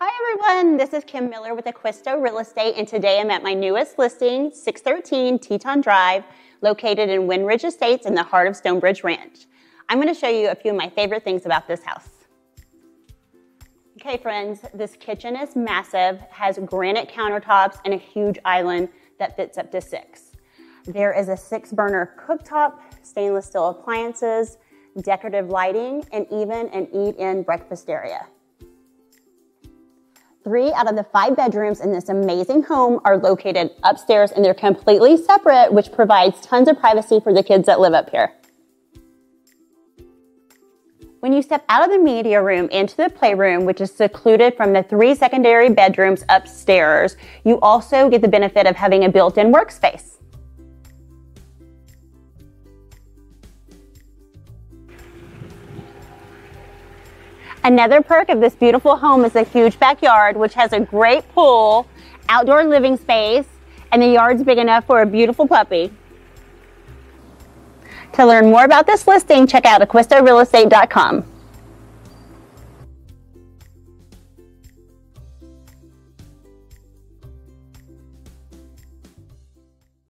Hi everyone, this is Kim Miller with Acquisto Real Estate, and today I'm at my newest listing, 613 Teton Drive, located in Windridge Estates in the heart of Stonebridge Ranch. I'm going to show you a few of my favorite things about this house. Okay friends, this kitchen is massive, has granite countertops and a huge island that fits up to 6. There is a 6-burner cooktop, stainless steel appliances, decorative lighting, and even an eat-in breakfast area. 3 out of the 5 bedrooms in this amazing home are located upstairs, and they're completely separate, which provides tons of privacy for the kids that live up here. When you step out of the media room into the playroom, which is secluded from the 3 secondary bedrooms upstairs, you also get the benefit of having a built-in workspace. Another perk of this beautiful home is a huge backyard, which has a great pool, outdoor living space, and the yard's big enough for a beautiful puppy. To learn more about this listing, check out AcquistoRealEstate.com.